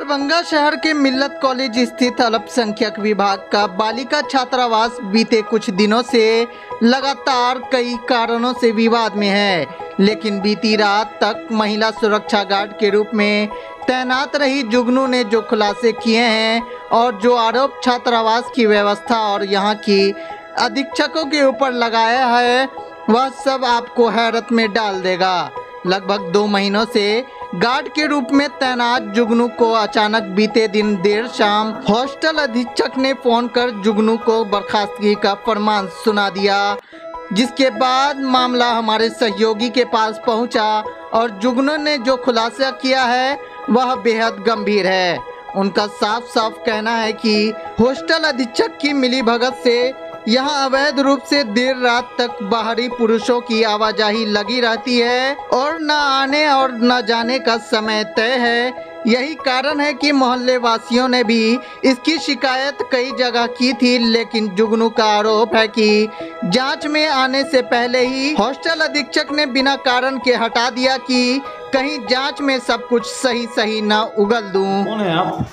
दरभंगा शहर के मिल्लत कॉलेज स्थित अल्पसंख्यक विभाग का बालिका छात्रावास बीते कुछ दिनों से लगातार कई कारणों से विवाद में है, लेकिन बीती रात तक महिला सुरक्षा गार्ड के रूप में तैनात रही जुगनू ने जो खुलासे किए हैं और जो आरोप छात्रावास की व्यवस्था और यहां की अधीक्षकों के ऊपर लगाया है, वह सब आपको हैरत में डाल देगा। लगभग 2 महीनों से गार्ड के रूप में तैनात जुगनू को अचानक बीते दिन देर शाम हॉस्टल अधीक्षक ने फोन कर जुगनू को बर्खास्तगी का फरमान सुना दिया, जिसके बाद मामला हमारे सहयोगी के पास पहुंचा और जुगनू ने जो खुलासा किया है वह बेहद गंभीर है। उनका साफ साफ कहना है कि हॉस्टल अधीक्षक की मिलीभगत से यहाँ अवैध रूप से देर रात तक बाहरी पुरुषों की आवाजाही लगी रहती है और न आने और न जाने का समय तय है। यही कारण है कि मोहल्ले वासियों ने भी इसकी शिकायत कई जगह की थी, लेकिन जुगनू का आरोप है कि जांच में आने से पहले ही हॉस्टल अधीक्षक ने बिना कारण के हटा दिया कि कहीं जांच में सब कुछ सही सही न उगल दूं। कौन है आप?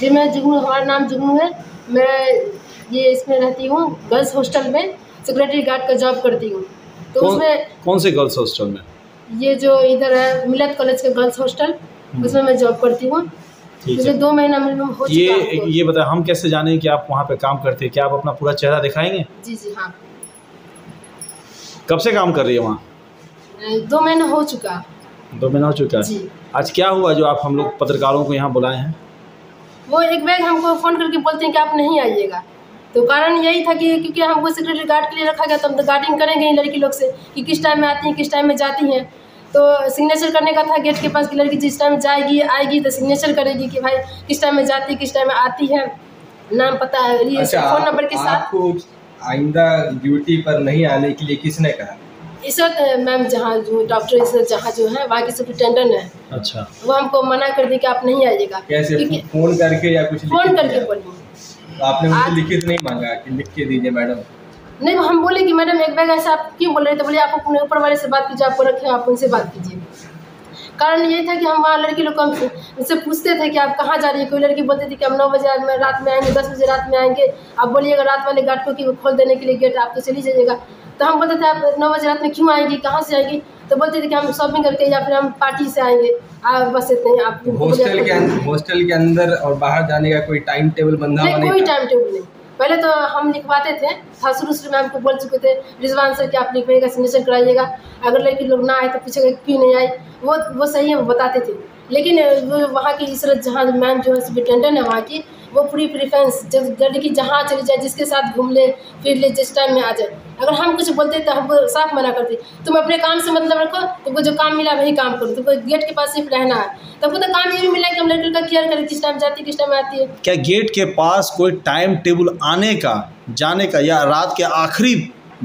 जी मैं जुगनू, हमारा नाम जुगनू है। मैं ये इसमें रहती हूँ, गर्ल्स हॉस्टल में सिक्योरिटी गार्ड का जॉब करती हूँ। तो उसमें कौन से गर्ल्स हॉस्टल में? ये जो इधर है मिल्लत कॉलेज के गर्ल्स हॉस्टल, उसमें मैं जॉब करती हूँ। मुझे 2 महीना मिनिमम हो चुका है। ये बताएं हम कैसे जाने कि आप वहाँ पे काम करते हैं? क्या आप अपना पूरा चेहरा दिखाएंगे? जी जी हाँ। कब से काम कर रही है वहाँ? 2 महीना हो चुका। 2 महीना हो चुका है। आज क्या हुआ जो आप हम लोग पत्रकारों को यहाँ बुलाए हैं? वो एक बार हमको फ़ोन करके बोलते हैं कि आप नहीं आइएगा, तो कारण यही था कि क्योंकि हमको सिक्योरिटी गार्ड के लिए रखा गया, तो हम तो गार्डिंग करेंगे ही लड़की लोग से कि किस टाइम में आती हैं किस टाइम में जाती हैं। तो सिग्नेचर करने का था गेट के पास कि लड़की जिस टाइम में जाएगी आएगी तो सिग्नेचर करेगी कि भाई किस टाइम में जाती है किस टाइम में आती है, नाम पता है, अच्छा, फ़ोन नंबर के साथ। आइंदा ड्यूटी पर नहीं आने के लिए किसने कहा? इस वक्त मैम जहाँ जो डॉक्टर इस्मत जहां जो है वहाँ की सुप्रिटेंडेंट है। अच्छा, वो हमको मना कर दी कि आप नहीं आइएगा। कैसे, फ़ोन करके या कुछ? फ़ोन करके बोलिए। आपने मुझे लिखित नहीं मांगा कि लिख के दीजिए मैडम? नहीं, हम बोले कि मैडम एक बार ऐसा आप क्यों बोल रहे थे? तो बोले आप अपने ऊपर वाले से बात कीजिए, आपको रखे आप उनसे बात कीजिए। कारण ये था कि हम वहाँ लड़की लोग उनसे पूछते थे कि आप कहाँ जा रही है। कोई लड़की बोलती थी कि हम 9 बजे रात में आएंगे, 10 बजे रात में आएंगे, आप बोलिएगा रात वाले गार्ड को कि वो खोल देने के लिए गेट, आप तो चली जाइएगा। तो हम बोलते थे आप 9 बजे रात में क्यों आएंगी, कहाँ से आएगी? तो बोलते थे कि हम शॉपिंग करके या फिर हम पार्टी से आएंगे, आप बस इतने ही। आप हॉस्टल के अंदर और बाहर जाने का कोई टाइम टेबल बंधा नहीं? कोई टाइम टेबल नहीं। पहले तो हम लिखवाते थे, शुरू शुरू में हमको बोल चुके थे रिजवान सर कि आप लिखवाइएगा, सिग्नेचर कराइएगा, अगर लड़की लोग ना आए तो पूछेगा क्यों नहीं आई। वो सही है, वो बताते थे, लेकिन वो वहाँ की इस्मत जहां मैम जो है सुप्रिटेंडेंट है वहाँ की, वो पूरी प्रिफ्रेंस जब लड़की जहाँ चली जाए जिसके साथ घूम ले फिर ले जिस टाइम में आ जाए। अगर हम कुछ बोलते तो हमको साफ मना करते, तुम अपने काम से मतलब रखो, तुमको जो काम मिला वही काम करो, तुमको गेट के पास सिर्फ रहना है। तब तो काम ये भी मिला कि हम लड़की का केयर करें, किस टाइम जाती है किस टाइम आती है। क्या गेट के पास कोई टाइम टेबल आने का जाने का या रात के आखिरी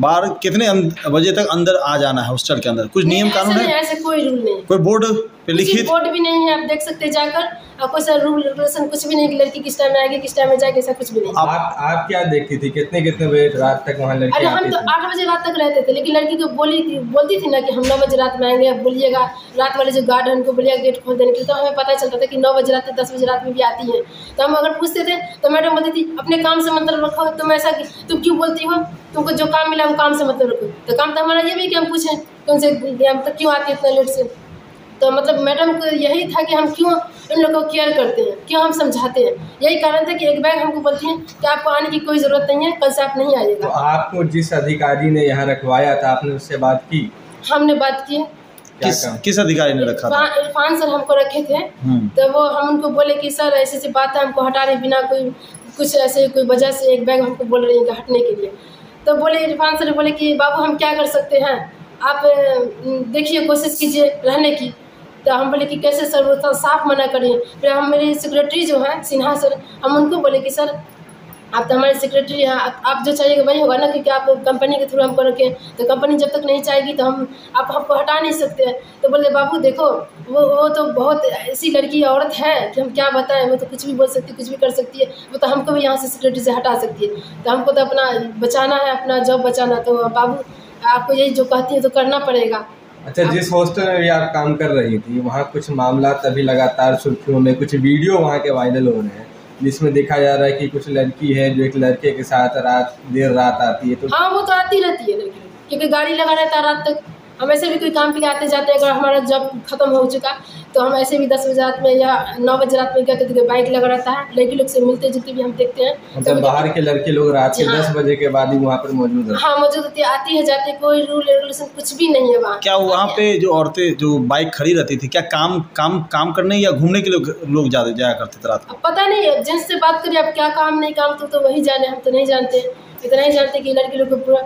बार कितने बजे तक अंदर आ जाना है हॉस्टल के अंदर, कुछ नियम कानून है? ऐसे कोई रूल नहीं, कोई बोर्ड पे लिखित बोर्ड भी नहीं है, आप देख सकते जाकर। और कोई सर रूल रेगुलेशन कुछ भी नहीं कि लड़की किस टाइम में आएगी किस टाइम में जाएगी, ऐसा कुछ भी नहीं। आप क्या देखती थी कितने कितने बजे रात तक वहाँ लड़की? अरे हम तो 8 बजे रात तक रहते थे, लेकिन लड़की तो बोलती थी ना कि हम 9 बजे रात में आएंगे, आप बोलिएगा रात वाले जो गार्ड है उनको बोलिएगा गेट खोल देने के लिए। तो हमें पता चलता था कि 9 बजे रात तक 10 बजे रात में भी आती है। तो हम अगर पूछते थे तो मैडम बोलती थी अपने काम से मतलब रखो, तुम ऐसा तुम क्यों बोलती हो, तुमको जो काम मिला वो काम से मतलब रखो। तो काम तो हमारा ये भी कि हम पूछें कि उनसे हम तक क्यों आती है इतना लेट से। तो मतलब मैडम को यही था कि हम क्यों इन लोगों को केयर करते हैं, क्यों हम समझाते हैं। यही कारण था कि एक बार हमको बोलती हैं कि आपको आने की कोई ज़रूरत नहीं है, कल से आप नहीं आइएगा। तो आपको जिस अधिकारी ने यहाँ रखवाया था आपने उससे बात की? हमने बात की। किस अधिकारी ने रखा था? इरफान सर हमको रखे थे। तो वो हम उनको बोले कि सर ऐसी ऐसी बात है, हमको हटा रहे बिना कोई कुछ ऐसे कोई वजह से, एक बैग हमको बोल रही है हटने के लिए। तो बोले इरफान सर बोले कि बाबू हम क्या कर सकते हैं, आप देखिए कोशिश कीजिए रहने की। तो हम बोले कि कैसे सर, वो साफ मना करें। फिर हम मेरे सेक्रेटरी जो हैं सिन्हा सर, हम उनको बोले कि सर आप तो हमारे सेक्रेटरी हैं, आप जो चाहिएगा वही होगा ना, क्योंकि आप कंपनी के थ्रू हमको रखें, तो कंपनी जब तक नहीं चाहेगी तो हम आप हमको हटा नहीं सकते हैं। तो बोले बाबू देखो वो तो बहुत ऐसी लड़की औरत है कि हम क्या बताएं, वो तो कुछ भी बोल सकती है कुछ भी कर सकती है, वो तो हमको भी यहाँ से सेक्रेटरी से हटा सकती है। तो हमको तो अपना बचाना है, अपना जॉब बचाना, तो बाबू आपको यही जो कहती है तो करना पड़ेगा। अच्छा, जिस हॉस्टल में भी आप काम कर रही थी वहाँ कुछ मामला अभी लगातार सुर्खियों में, कुछ वीडियो वहाँ के वायरल हो रहे हैं जिसमें देखा जा रहा है कि कुछ लड़की है जो एक लड़के के साथ देर रात आती है। तो हाँ, वो तो आती रहती है लड़की, क्योंकि गाड़ी लगा रहता है रात तक। हम ऐसे भी कोई काम के लिए आते जाते हैं, अगर हमारा जॉब खत्म हो चुका तो हम ऐसे भी 10 बजे रात में या 9 बजे रात में गए तो बाइक लगा रहता है। लड़की लोग से मिलते जुलते भी हम देखते हैं, मतलब तो बाहर के लड़के लोग रात के 10 बजे के बाद ही वहाँ पर मौजूद है। हाँ, मौजूद होती है, आती है जाती है, कोई रूल रेगुलेशन कुछ भी नहीं है वहाँ। क्या वहाँ पे जो औरतें जो बाइक खड़ी रहती थी, क्या काम करने या घूमने के लोग जाया करते थे रात को? पता नहीं, जेंट्स से बात करिए, अब क्या काम नहीं काम तो वही जाने, हम तो नहीं जानते, इतना ही जानते कि लड़के लोग को पूरा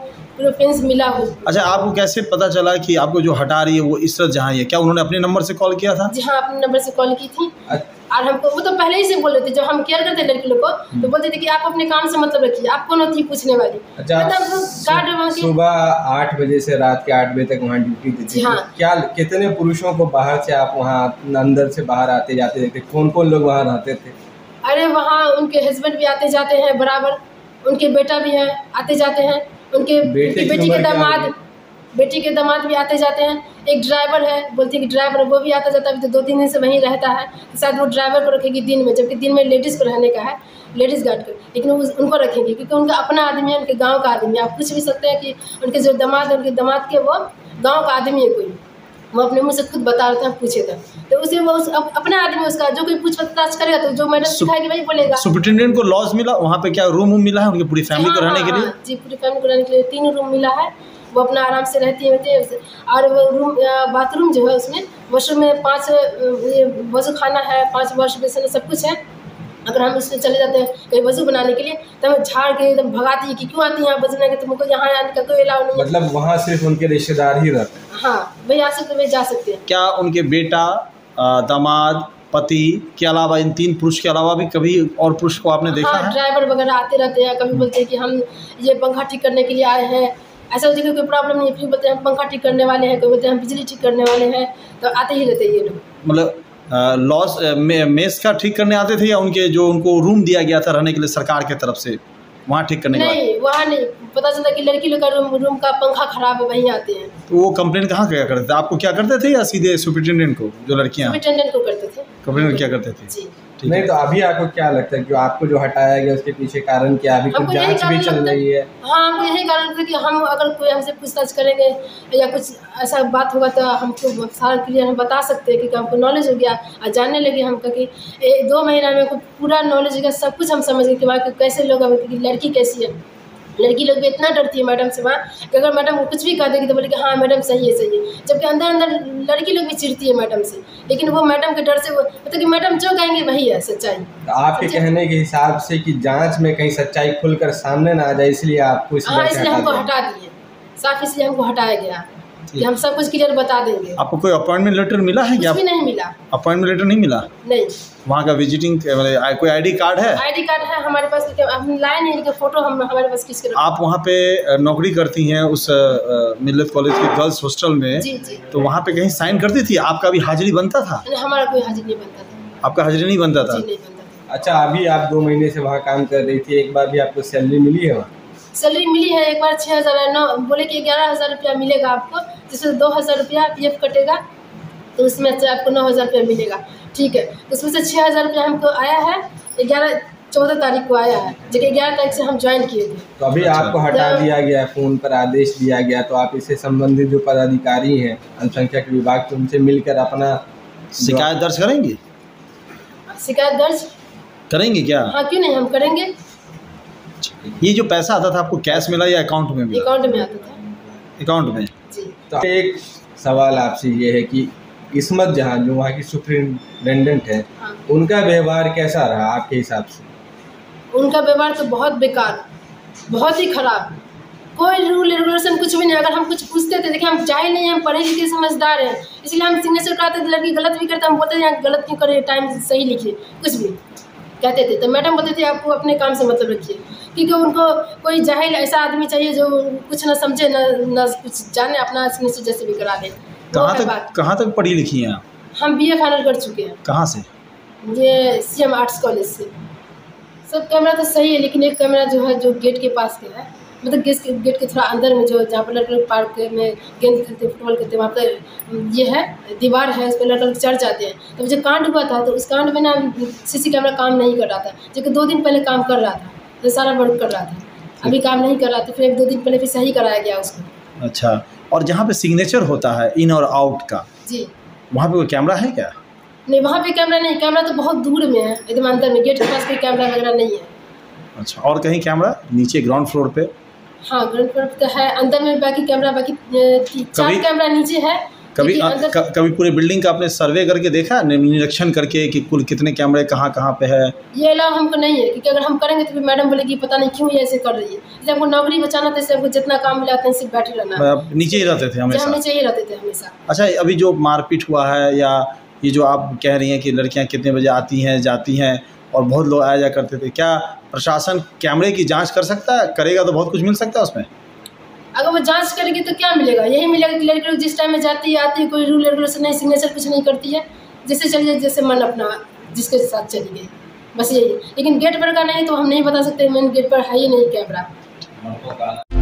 फेंस मिला हो। अच्छा, आपको कैसे पता चला कि आपको जो हटा रही है वो इस्मत जहां है? क्या उन्होंने अपने नंबर से कॉल किया था? जी हाँ, अपने नंबर से कॉल की थी। और हमको वो तो पहले ही से बोल रहे थे, जब हम केयर करते लड़के लोग को तो बोलते थे कि आप अपने काम से मतलब रखिए, आप कौन होती पूछने वाली। मतलब सुबह 8 बजे से रात के 8 बजे तक वहाँ ड्यूटी देती थी। क्या कितने पुरुषों को बाहर से आप वहाँ अंदर से बाहर आते जाते देखते? कौन कौन लोग वहाँ रहते थे? अरे वहाँ उनके हस्बैंड भी आते जाते हैं बराबर, उनके बेटा भी है आते जाते हैं, उनके बेटी के दामाद भी आते जाते हैं। एक ड्राइवर है, बोलती है कि ड्राइवर वो भी आता जाता है, तो 2-3 दिन से वहीं रहता है। शायद वो ड्राइवर को रखेगी दिन में, जबकि दिन में लेडीज़ को रहने का है, लेडीज़ गार्ड को, लेकिन उनको रखेंगे क्योंकि उनका अपना आदमी है, उनके गाँव का आदमी है। आप पूछ भी सकते हैं कि उनके जो दामाद है, उनके दामाद के वो गाँव का आदमी है कोई, वो अपने मुँह से खुद बता रहे थे, पूछे थे तो उसे वो अपना आदमी, उसका जो कोई पूछ पताछ करेगा तो जो मैडम सिखाएगी वही बोलेगा। सुपरिटेंडेंट को लॉज मिला वहाँ पे, क्या रूम मिला है उनकी पूरी फैमिली को रहने के लिए? जी, पूरी फैमिली को रहने के लिए 3 रूम मिला है, वो अपना आराम से रहती है। और वो रूम बाथरूम जो है उसमें वॉशरूम में 5 वजू खाना है, 5 वॉश बेसिन, सब कुछ है। अगर हम उसमें चले जाते हैं कहीं वजू बनाने के लिए तो हमें झाड़ के एकदम भगाती है कि क्यों आती है यहाँ वजू बनाने के, तुमको यहाँ आने का कोई अलाउ नहीं। मतलब वहाँ सिर्फ उनके रिश्तेदार ही रहते हैं? हाँ, वही आ सकते, वही जा सकते हैं। क्या उनके बेटा, दामाद, पति के अलावा, इन 3 पुरुष के अलावा भी कभी और पुरुष को आपने देखा? हाँ, ड्राइवर वगैरह आते रहते हैं, कभी बोलते हैं कि हम ये पंखा ठीक करने के लिए आए हैं, ऐसा हो जाए कोई प्रॉब्लम नहीं है, फिर बोलते हैं हम पंखा ठीक करने वाले हैं, कभी बोलते हैं हम बिजली ठीक करने वाले हैं, तो आते ही रहते हैं ये लोग। मतलब लॉस मेस का ठीक करने आते थे या उनके जो उनको रूम दिया गया था रहने के लिए सरकार की तरफ से वहाँ ठीक करने? नहीं, वहाँ नहीं, पता चला कि लड़की लोग का रूम का पंखा खराब है, वहीं आते हैं। तो वो कंप्लेंट कहाँ क्या करते थे? आपको क्या करते थे या सीधे सुपरिटेंडेंट को? जो लड़कियाँ सुपरिटेंडेंट को करते थे, कंप्लेंट क्या करते थे? जी नहीं, तो अभी आपको क्या लगता है कि आपको जो हटाया गया उसके पीछे कारण क्या? अभी कुछ जांच भी चल रही है? हाँ, हमको यही कारण था कि हम अगर कोई हमसे पूछताछ करेंगे या कुछ ऐसा बात होगा तो हमको सारा क्लियर हम बता सकते हैं, क्योंकि हमको नॉलेज हो गया और जानने लगे हमको कि 2 महीना में पूरा नॉलेज हो गया, सब कुछ हम समझ गए कि वहाँ कैसे लोग हैं, क्योंकि लड़की कैसी है। लड़की लोग भी इतना डरती है मैडम से वहाँ कि अगर मैडम कुछ भी कह देगी तो बोले कि हाँ मैडम सही है, जबकि अंदर अंदर लड़की लोग भी चिढ़ती है मैडम से, लेकिन वो मैडम के डर से वो मतलब कि मैडम जो कहेंगे वही है सच्चाई। तो आपके कहने के हिसाब से कि जांच में कहीं सच्चाई खुलकर सामने ना आ जाए, इसलिए आपको इसलिए हमको हटा दिए, साफ इसलिए हमको हटाया गया कि हम सब कुछ क्लियर बता देंगे। आपको कोई अपॉइंटमेंट लेटर मिला है? कुछ भी नहीं मिला, अपॉइंटमेंट लेटर नहीं मिला। नहीं, वहाँ का विजिटिंग कोई आईडी कार्ड है? आईडी कार्ड है हमारे पास, हम लाए नहीं, लेकिन फोटो हमारे पास किसके। आप वहाँ पे नौकरी करती हैं उस मिल्लत कॉलेज के गर्ल्स हॉस्टल में? जी। तो वहाँ पे कहीं साइन करती थी? आपका भी हाजिरी बनता था? हमारा कोई हाजिरी नहीं बनता था। आपका हाजिरी नहीं बनता था? अच्छा, अभी आप 2 महीने से वहाँ काम कर रही थी, एक बार भी आपको सैलरी मिली है? सैलरी मिली है एक बार 6,009, बोले कि 11,000 रुपया मिलेगा आपको, जिसमें 2,000 रुपया PF कटेगा, तो उसमें आपको 9,000 रुपया मिलेगा, ठीक है। उसमें से 6,000 रुपया हमको आया है, 14 तारीख को आया है, जो 11 तारीख से हम ज्वाइन किए थे। तो अभी आपको हटा दिया गया, फोन पर आदेश दिया गया, तो आप इससे संबंधित जो पदाधिकारी हैं अल्पसंख्यक विभाग के, उनसे मिलकर अपना शिकायत दर्ज करेंगे? शिकायत दर्ज करेंगे क्या? हाँ, क्यों नहीं, हम करेंगे। ये जो पैसा आता था आपको कैश मिला या अकाउंट में मिला? अकाउंट में आता था। अकाउंट में, जी। तो एक सवाल आपसे ये है कि इस्मत जहां जो वहाँ की सुपरिटेंडेंट है, हाँ, उनका व्यवहार कैसा रहा आपके हिसाब से? उनका व्यवहार तो बहुत बेकार, बहुत ही खराब, कोई रूल रेगुलेशन कुछ भी नहीं। अगर हम कुछ पूछते थे, देखिए हम जाहिल नहीं हैं, हम पढ़े लिखे समझदार हैं, इसलिए हम सिग्नेचर कराते थे, लड़की गलत भी करते, हम बोलते थे यहाँ गलत क्यों करें, टाइम सही लिखिए, कुछ भी कहते थे, तो मैडम बोलते थे आपको अपने काम से मतलब रखिए, क्योंकि उनको कोई जाहिल ऐसा आदमी चाहिए जो कुछ ना समझे ना कुछ जाने, अपना सिग्नेचर जैसे भी करा ले। कहाँ तक पढ़ी लिखी हैं आप? हम BA फाइनल कर चुके हैं। कहाँ से? ये CM आर्ट्स कॉलेज से। सब कैमरा तो सही है, लेकिन एक कैमरा जो है जो गेट के पास के है मतलब गेट के थोड़ा अंदर में जो जहाँ पर लड़के लोग पार्क में गेंद खेलते फुटबॉल खेलते वहाँ पर ये है दीवार है, उस पर लड़के लोग चढ़ जाते हैं। तो जो कांड हुआ था तो उस कांड में ना सीसी कैमरा काम नहीं कर रहा था, जो कि 2 दिन पहले काम कर रहा था, तो सारा वर्क कर रहा था, अभी काम नहीं कर रहा था। फिर 1-2 दिन पहले फिर सही कराया गया उसको। अच्छा, और जहाँ पर सिग्नेचर होता है इन और आउट का जी, वहाँ पर कोई कैमरा है क्या? नहीं, वहाँ पे कैमरा नहीं, कैमरा तो बहुत दूर में है, एकदम अंदर में, गेट के पास कोई कैमरा वगैरह नहीं है। अच्छा, और कहीं कैमरा नीचे ग्राउंड फ्लोर पे? हाँ, ग्राउंड फ्लोर पे है, अंदर में बाकी कैमरा, बाकी 4 कैमरा नीचे है। कभी पूरे बिल्डिंग का आपने सर्वे करके देखा, निरीक्षण करके कि कुल कितने कैमरे कहाँ पे है? ये अलाव हमको नहीं है, क्योंकि अगर हम करेंगे तो फिर मैडम बोलेगी पता नहीं क्यों ऐसे कर रही है। जैसे हमको नौकरी बचाना था, इससे हमको जितना काम मिला था सिर्फ बैठे रहना, नीचे ही रहते थे हमेशा, नीचे ही रहते थे हमेशा। अच्छा, अभी जो मारपीट हुआ है या ये जो आप कह रही हैं कि लड़कियां कितने बजे आती हैं जाती हैं और बहुत लोग आया जा करते थे, क्या प्रशासन कैमरे की जांच कर सकता है? करेगा तो बहुत कुछ मिल सकता है उसमें। अगर वो जांच करेगी तो क्या मिलेगा? यही मिलेगा कि लड़के लोग जिस टाइम में जाती है आती है, कोई रूल रेगुलेशन नहीं, सिग्नेचर कुछ नहीं करती है, जैसे चली जाए जैसे मन अपना जिसके साथ चली गई, बस यही है। लेकिन गेट पर का नहीं तो हम नहीं बता सकते, मेन गेट पर है ही नहीं कैमरा।